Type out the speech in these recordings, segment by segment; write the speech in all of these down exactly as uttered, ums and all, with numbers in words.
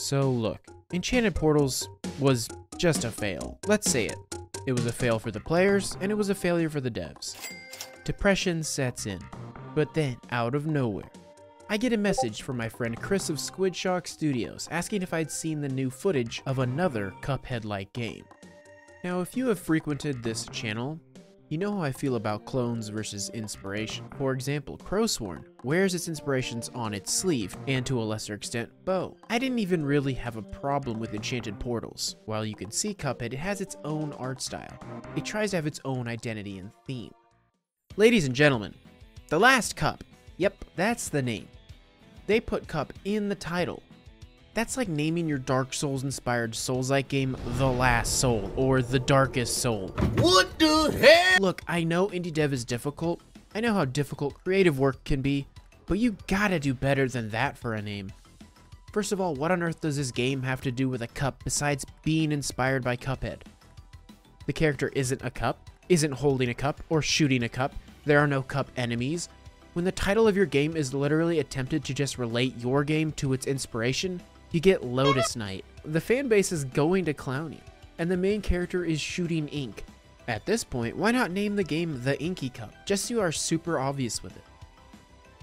So look, Enchanted Portals was just a fail. Let's say it. It was a fail for the players, and it was a failure for the devs. Depression sets in, but then, out of nowhere, I get a message from my friend Chris of Squid Shock Studios asking if I'd seen the new footage of another Cuphead-like game. Now, if you have frequented this channel, you know how I feel about clones versus inspiration. For example, Crowsworn wears its inspirations on its sleeve, and to a lesser extent, Bo. I didn't even really have a problem with Enchanted Portals. While you can see Cuphead, it has its own art style. It tries to have its own identity and theme. Ladies and gentlemen, The Last Cup. Yep, that's the name. They put Cup in the title. That's like naming your Dark Souls-inspired Souls-like game The Last Soul or The Darkest Soul. What the hell? Look, I know indie dev is difficult. I know how difficult creative work can be, but you gotta do better than that for a name. First of all, what on earth does this game have to do with a cup besides being inspired by Cuphead? The character isn't a cup, isn't holding a cup, or shooting a cup. There are no cup enemies. When the title of your game is literally attempted to just relate your game to its inspiration, you get Lotus Knight. The fanbase is going to clowny, and the main character is shooting ink. At this point, why not name the game The Inky Cup, just so you are super obvious with it.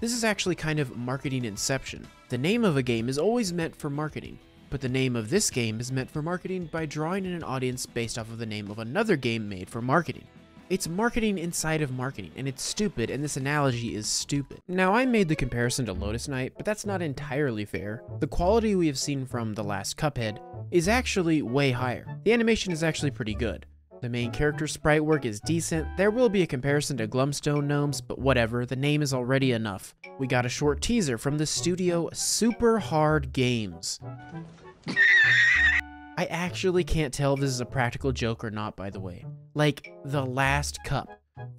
This is actually kind of marketing inception. The name of a game is always meant for marketing, but the name of this game is meant for marketing by drawing in an audience based off of the name of another game made for marketing. It's marketing inside of marketing, and it's stupid, and this analogy is stupid. Now, I made the comparison to Lotus Knight, but that's not entirely fair. The quality we have seen from The Last Cuphead is actually way higher. The animation is actually pretty good. The main character sprite work is decent. There will be a comparison to Glumstone Gnomes, but whatever, the name is already enough. We got a short teaser from the studio Super Hard Games. I actually can't tell if this is a practical joke or not, by the way. Like, The Last Cup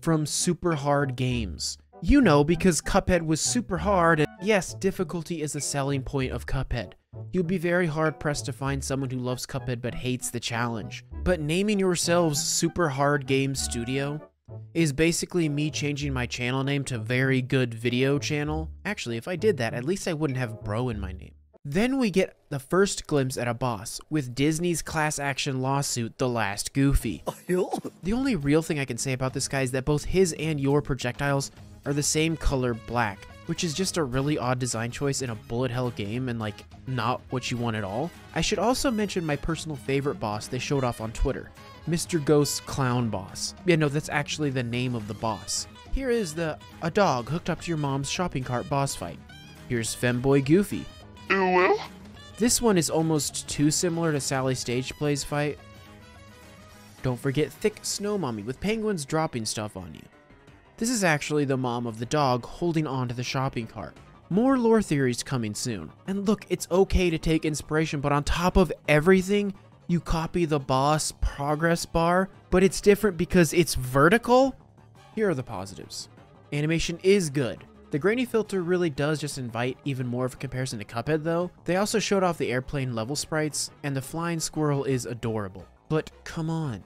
from Super Hard Games. You know, because Cuphead was super hard, and yes, difficulty is a selling point of Cuphead. You'd be very hard-pressed to find someone who loves Cuphead but hates the challenge. But naming yourselves Super Hard Games Studio is basically me changing my channel name to Very Good Video Channel. Actually, if I did that, at least I wouldn't have bro in my name. Then we get the first glimpse at a boss with Disney's class action lawsuit, The Last Goofy. The only real thing I can say about this guy is that both his and your projectiles are the same color black, which is just a really odd design choice in a bullet hell game and like not what you want at all. I should also mention my personal favorite boss they showed off on Twitter, Mister Ghost's Clown Boss. Yeah, no, that's actually the name of the boss. Here is the a dog hooked up to your mom's shopping cart boss fight. Here's Femboy Goofy. Well? This one is almost too similar to Sally Stage Play's fight. Don't forget Thick Snow Mommy with penguins dropping stuff on you. This is actually the mom of the dog holding on to the shopping cart. More lore theories coming soon. And look, it's okay to take inspiration, but on top of everything, you copy the boss progress bar, but it's different because it's vertical. Here are the positives. Animation is good. The grainy filter really does just invite even more of a comparison to Cuphead though. They also showed off the airplane level sprites, and the flying squirrel is adorable. But come on,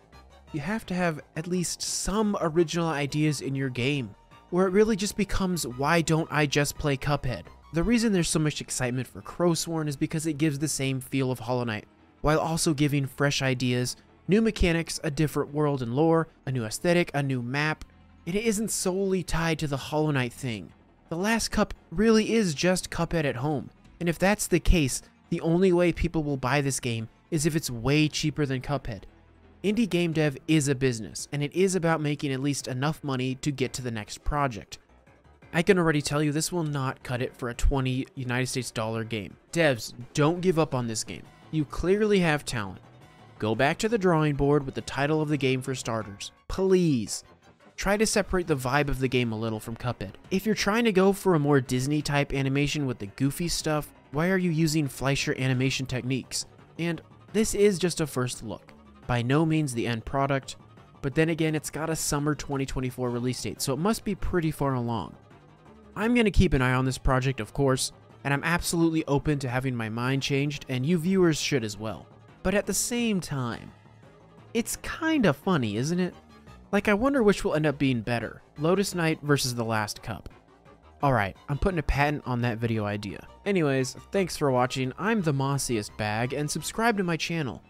you have to have at least some original ideas in your game, or it really just becomes, why don't I just play Cuphead? The reason there's so much excitement for Crowsworn is because it gives the same feel of Hollow Knight, while also giving fresh ideas, new mechanics, a different world and lore, a new aesthetic, a new map, and it isn't solely tied to the Hollow Knight thing. The Last Cup really is just Cuphead at home, and if that's the case, the only way people will buy this game is if it's way cheaper than Cuphead. Indie game dev is a business, and it is about making at least enough money to get to the next project. I can already tell you this will not cut it for a twenty United States dollar game. Devs, don't give up on this game. You clearly have talent. Go back to the drawing board with the title of the game for starters, please. Try to separate the vibe of the game a little from Cuphead. If you're trying to go for a more Disney-type animation with the goofy stuff, why are you using Fleischer animation techniques? And this is just a first look. By no means the end product, but then again, it's got a summer twenty twenty-four release date, so it must be pretty far along. I'm going to keep an eye on this project, of course, and I'm absolutely open to having my mind changed, and you viewers should as well. But at the same time, it's kind of funny, isn't it? Like, I wonder which will end up being better, Lotus Knight versus The Last Cup. Alright, I'm putting a patent on that video idea. Anyways, thanks for watching. I'm the Mossiest Bag, and subscribe to my channel.